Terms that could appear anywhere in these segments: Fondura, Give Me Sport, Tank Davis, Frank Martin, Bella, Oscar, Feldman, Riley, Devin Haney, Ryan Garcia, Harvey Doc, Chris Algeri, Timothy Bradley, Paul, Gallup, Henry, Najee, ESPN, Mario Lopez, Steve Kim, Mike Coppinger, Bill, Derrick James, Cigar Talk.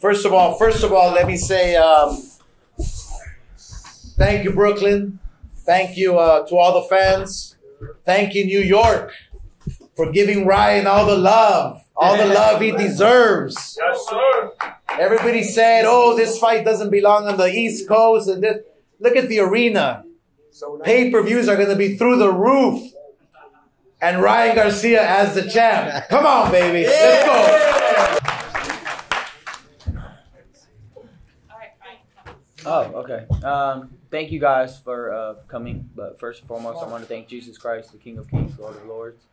First of all, let me say thank you, Brooklyn. Thank you to all the fans. Thank you, New York, for giving Ryan all the love he deserves. Yes, sir. Everybody said, "Oh, this fight doesn't belong on the East Coast." And this. Look at the arena. Pay-per-views are going to be through the roof. And Ryan Garcia as the champ. Come on, baby. Yeah. Let's go. Oh, okay. Thank you guys for coming. But first and foremost, I want to thank Jesus Christ, the King of Kings, Lord of Lords.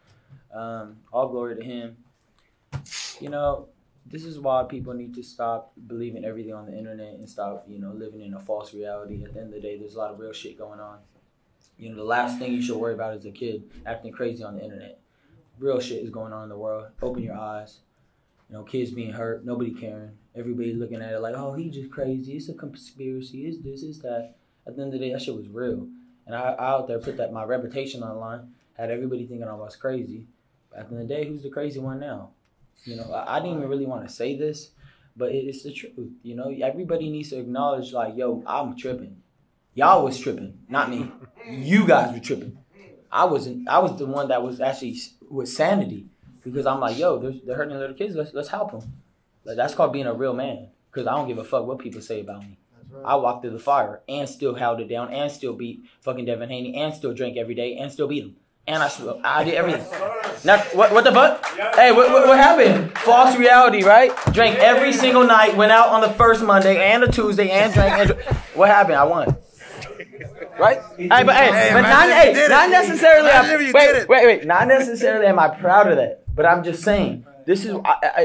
All glory to him. You know, this is why people need to stop believing everything on the internet and stop, you know, living in a false reality. At the end of the day, there's a lot of real shit going on. You know, the last thing you should worry about is a kid acting crazy on the internet. Real shit is going on in the world. Open your eyes. You know, kids being hurt, nobody caring. Everybody looking at it like, oh, he's just crazy. It's a conspiracy. It's this, it's that. At the end of the day, that shit was real. And I out there put that my reputation online, had everybody thinking I was crazy. At the end of the day, who's the crazy one now? You know, I didn't even really want to say this, but it's the truth. You know, everybody needs to acknowledge, like, yo, I'm tripping. Y'all was tripping, not me. You guys were tripping. I wasn't. I was the one that was actually with sanity, because I'm like, yo, they're hurting little kids. Let's help them. Like, that's called being a real man. Because I don't give a fuck what people say about me. Right. I walked through the fire and still held it down and still beat fucking Devin Haney and still drank every day and still beat him. And I did everything. Now, what the fuck? Yeah. Hey, what happened? False reality, right? Drank every single night, went out on the first Monday and the Tuesday and drank. What happened? I won. Right? Not necessarily am I proud of that. But I'm just saying, this is,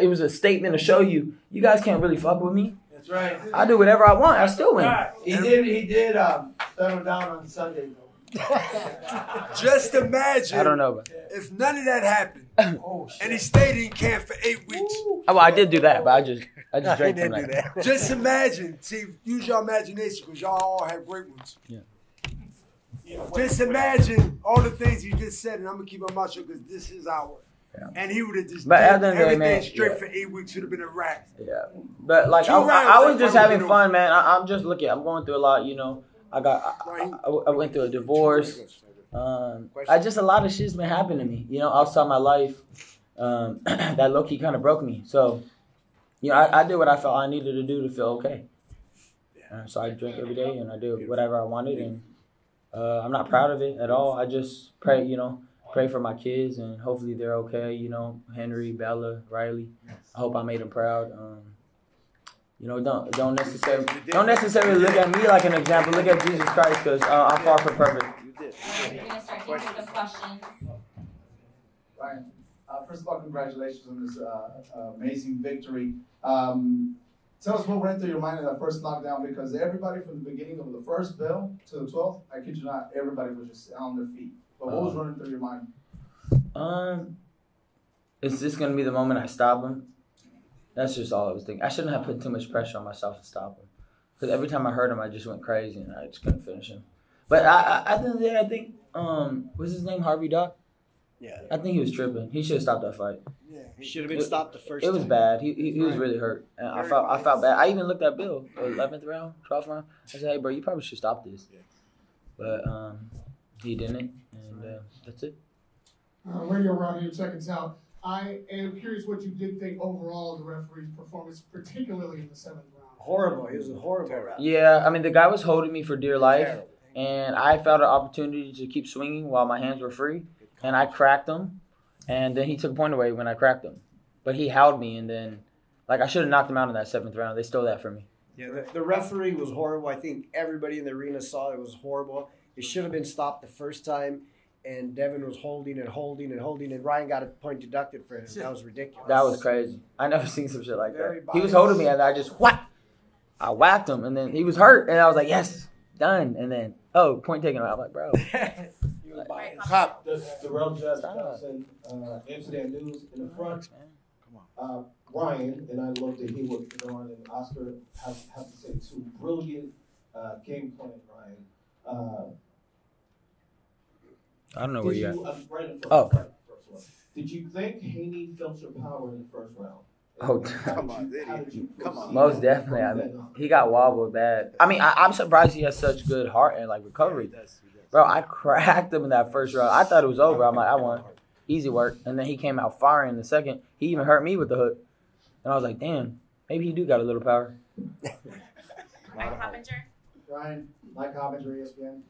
it was a statement to show you guys can't really fuck with me. That's right. I do whatever I want. I still win. Right. He did settle down on Sunday, though. Just imagine. I don't know, but if none of that happened, and he stayed in camp for 8 weeks. Oh, well, I did do that, but I just drank from that. Just imagine. See, use your imagination, because y'all all have great ones. Yeah. Just imagine all the things he just said, and I'm gonna keep my mouth shut because this is our. Yeah. And he would have just done everything straight for 8 weeks. Would have been a wrap. Yeah, but like I was just having fun, man. I'm just looking. I'm going through a lot, you know. I went through a divorce. A lot of shit's been happening to me, you know, outside my life. That low-key kind of broke me. So, you know, I did what I felt I needed to do to feel okay. So I drink every day and I did whatever I wanted. And I'm not proud of it at all. I just pray, you know, pray for my kids and hopefully they're okay. You know, Henry, Bella, Riley. I hope I made them proud. You know, don't necessarily look at me like an example. Look at Jesus Christ, because I'm far from perfect. You did. We're gonna start taking some questions. Ryan, first of all, congratulations on this amazing victory. Tell us what went through your mind in that first knockdown, because everybody from the beginning of the first bell to the 12th, I kid you not, everybody was just on their feet. But what was running through your mind? Is this gonna be the moment I stop him? That's just all I was thinking. I shouldn't have put too much pressure on myself to stop him. Because every time I heard him, I just went crazy and I just couldn't finish him. But at the end of the day, I think, what's his name, Harvey Doc? Yeah. I think he was tripping. He should have stopped that fight. Yeah, he should have been stopped the first time. It was bad. He was really hurt. And I felt bad. I even looked at Bill, 11th round, 12th round. I said, hey, bro, you probably should stop this. Yeah. But he didn't, and that's it. Radio around here, check us out. I am curious what you did think overall of the referee's performance, particularly in the 7th round. Horrible. It was a horrible round. Yeah, I mean, the guy was holding me for dear life, and I felt an opportunity to keep swinging while my hands were free, and I cracked him, and then he took a point away when I cracked him. But he held me, and then, like, I should have knocked him out in that 7th round. They stole that from me. Yeah, the referee was horrible. I think everybody in the arena saw it was horrible. It should have been stopped the first time. And Devin was holding and holding and holding, and Ryan got a point deducted for him. That was ridiculous. That was crazy. I never seen some shit like that. He was holding me, and I just whack. I whacked him, and then he was hurt, and I was like, yes, done. And then, oh, point taken. I was like, bro. He was biased. Cop. The real Judge Johnson, Amsterdam News in the front. Come on. Ryan, and I love that he was on, and Oscar have to say two brilliant game plan, Ryan. I don't know where you're at. Did you think Haney felt your power in the first round? Oh, come on, did he? Come on. Most definitely. I mean, he got wobbled bad. I mean, I'm surprised he has such good heart and like recovery. Bro, I cracked him in that first round. I thought it was over. I'm like, I won. Easy work. And then he came out firing in the second. He even hurt me with the hook. And I was like, damn, maybe he do got a little power. Mike Coppinger. Ryan, Mike Coppinger, ESPN.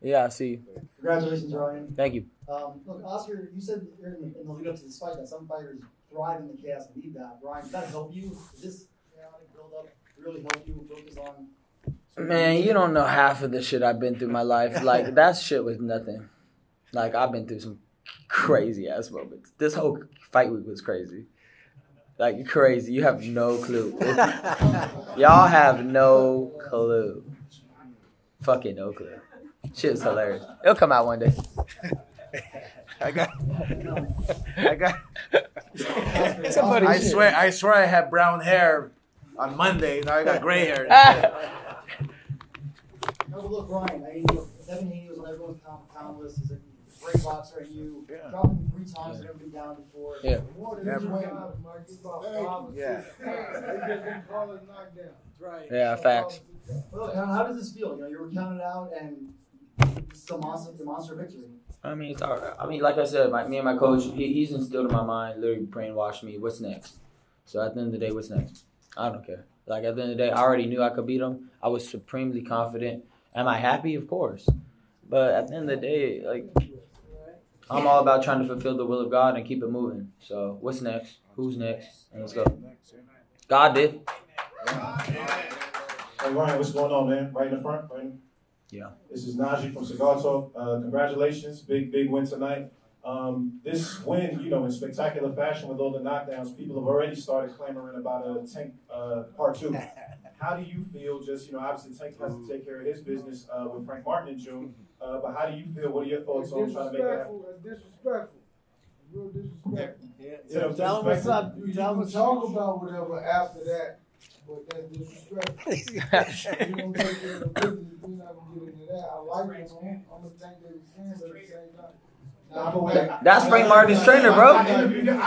Yeah, I see. Congratulations, Ryan. Thank you. Look, Oscar, you said in the lead up to this fight that some fighters thrive in the chaos and need that. Ryan, does that help you? Does this build up really help you focus on? Man, you don't know half of the shit I've been through in my life. Like, that shit was nothing. Like, I've been through some crazy-ass moments. This whole fight week was crazy. Like, crazy. You have no clue. Y'all have no clue. Fucking no clue. Shit's hilarious. It'll come out one day. I got. I swear I had brown hair on Monday. Now I got gray hair. No, but look, Ryan, I mean, look, Devin Haney was on everyone's pound list. He's a great boxer. You dropped him 3 times and everybody down before. Yeah. Yeah, facts. Well, how does this feel? You know, you were counted out and it's a monster victory. I mean, it's all right. I mean, like I said, me and my coach, he's instilled in my mind, literally brainwashed me, what's next? So at the end of the day, what's next? I don't care. Like, at the end of the day, I already knew I could beat him. I was supremely confident. Am I happy? Of course. But at the end of the day, like, I'm all about trying to fulfill the will of God and keep it moving. So what's next? Who's next? And let's go. God did. Hey, Ryan, what's going on, man? Right in the front, right? Yeah. This is Najee from Cigar Talk. Congratulations. Big win tonight. This win, you know, in spectacular fashion with all the knockdowns, people have already started clamoring about a Tank Part 2. How do you feel? Just, you know, obviously Tank has to take care of his business with Frank Martin in June. But how do you feel? What are your thoughts on trying to make that happen? Disrespectful. Real disrespectful. Yeah. Tell him what's up. You can talk about whatever after that. But that's disrespectful. You don't take care of the business. We're not gonna get into that. I like him. I'm a Tank Davis fan, but at the same time. That's Frank Martin's trainer, bro. I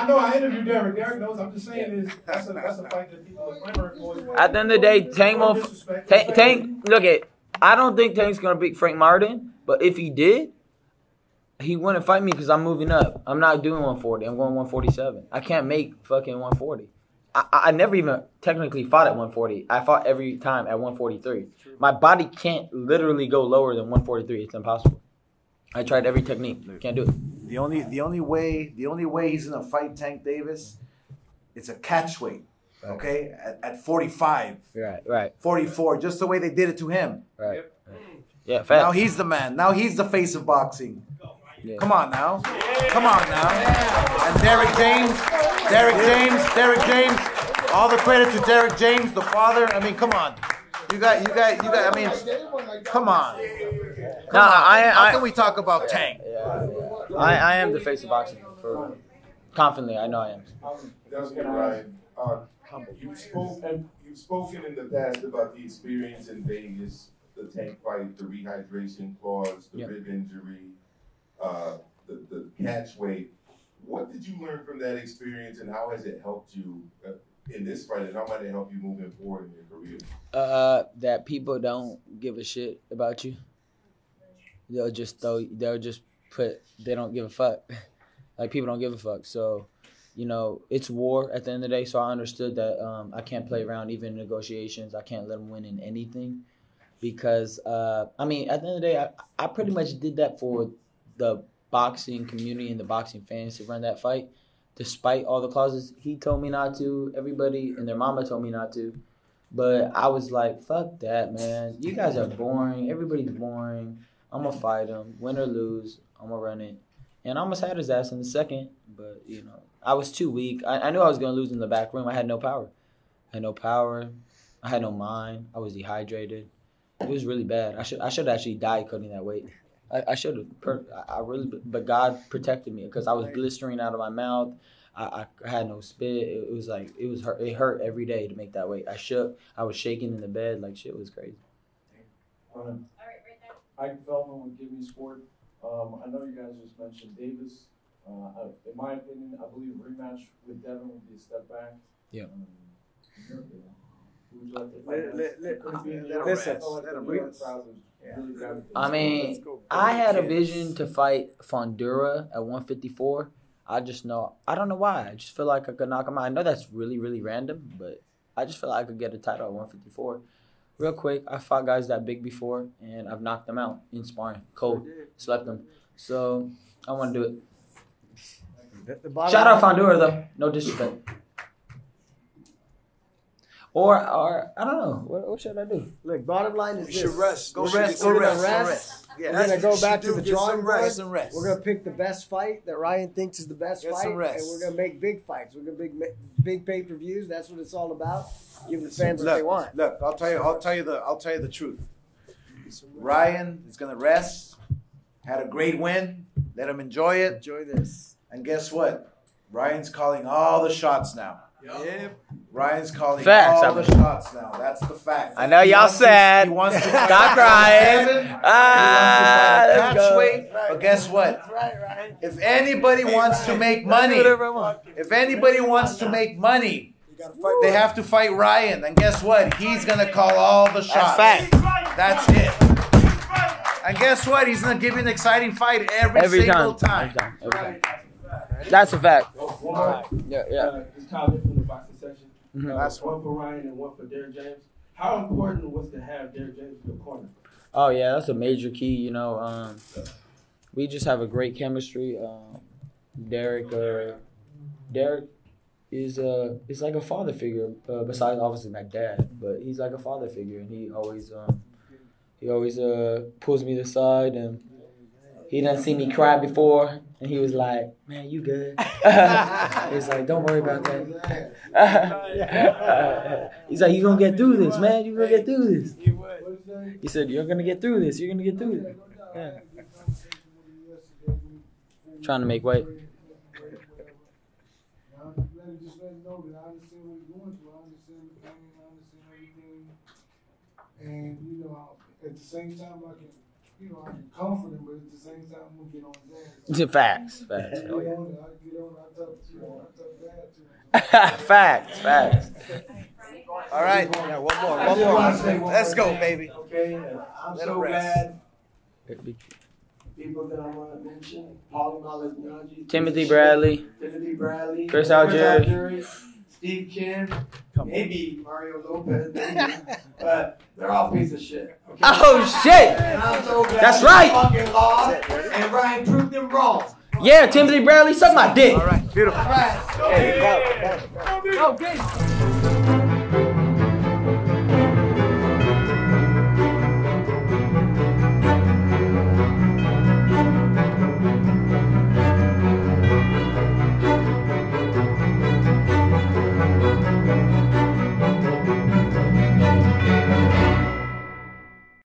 know I interviewed Derrick. Derrick knows. I'm just saying is that's a fight that people are clamoring for. At the end of the day, Tank. Look at. I don't think Tank's gonna beat Frank Martin, but if he did, he wouldn't fight me because I'm moving up. I'm not doing 140. I'm going 147. I can't make fucking 140. I never even technically fought at 140. I fought every time at 143. My body can't literally go lower than 143. It's impossible. I tried every technique. Can't do it. The only way he's gonna fight Tank Davis, it's a catch weight, right. Okay? At 45, right, 44, just the way they did it to him, right. Yeah, fast. Now he's the man. Now he's the face of boxing. Yeah. Come on now. Yeah. And Derrick James. All the credit to Derrick James, the father. I mean, come on. You got. I mean, come on. Nah, how can we talk about Tank? Yeah. I am the face of boxing. For confidently, I know I am. That's good, Ryan. You've spoken in the past about the experience in Vegas, the Tank fight, the rehydration clause, the rib injury, the catch weight. What did you learn from that experience, and how has it helped you in this fight, and how might it help you moving forward in your career? That people don't give a shit about you. They don't give a fuck. Like, people don't give a fuck. So, you know, it's war at the end of the day. So I understood that I can't play around even in negotiations. I can't let them win in anything because, I mean, at the end of the day, I pretty much did that for the boxing community and the boxing fans to run that fight. Despite all the clauses, he told me not to. Everybody and their mama told me not to. But I was like, fuck that, man. You guys are boring. Everybody's boring. I'm going to fight him, win or lose, I'm going to run it. And I almost had his ass in the second, but, you know, I was too weak. I knew I was going to lose in the back room. I had no power. I had no mind. I was dehydrated. It was really bad. I should have actually died cutting that weight. I should have. But God protected me because I was blistering out of my mouth. I had no spit. It was like, it hurt every day to make that weight. I shook. I was shaking in the bed. Like, shit was crazy. Feldman with Give Me Sport. I know you guys just mentioned Davis. In my opinion, I believe a rematch with Devin would be a step back. Yeah. I mean, I had a vision to fight Fondura at 154. I just know, I don't know why. I just feel like I could knock him out. I know that's really, really random, but I just feel like I could get a title at 154. Real quick, I fought guys that big before, and I've knocked them out in sparring. Cold, slept them. So, I want to do it. Shout out Fondura, though. No disrespect. Or I don't know. What should I do? Look, bottom line is this. Rest. Go rest. Yeah, we're going to go back to the drawing board. We're going to pick the best fight that Ryan thinks is the best fight. And we're going to make big fights. We're going to make big pay-per-views. That's what it's all about. Give the fans what they want. Look, I'll tell you the truth. Ryan is going to rest. Had a great win. Let him enjoy it. Enjoy this. And guess what? Ryan's calling all the shots now. Yep. Ryan's calling all the shots now. That's the fact. I know y'all sad. He wants to stop crying. But guess what? Right. If anybody wants to make money, they have to fight Ryan. And guess what? He's gonna call all the shots. That's fact. That's it. And guess what? He's gonna give you an exciting fight every single time. That's a fact. Just comment from the boxing section. That's one for Ryan and one for Derrick James. How important was to have Derrick James in the corner? Oh yeah, that's a major key. You know, we just have a great chemistry. Derrick is is like a father figure. Besides obviously my dad, but he's like a father figure, and he always pulls me to the side, and he done seen me cry before. And he was like, man, you good. He's like, don't worry about that. He's like, you're going to get through this, man. You're going to get through this. He said, you're going to get through this. You're going to get through this. Yeah. Trying to make weight. And, you know, at the same time, I can. You know, I can comfort him, but at the same time, I'm going to get on his ass. Facts. Facts. All right. Yeah, one more. Let's go, baby. Okay, I'm so glad. People that I want to mention, Paul and Najee, Timothy Bradley, Chris Algeri, Steve Kim, maybe Mario Lopez, but they're all pieces of shit. Okay? Oh, shit. So that's right. And Ryan proved them wrong. Yeah, Timothy Bradley, suck my dick. All right, beautiful. All right. Hey, go.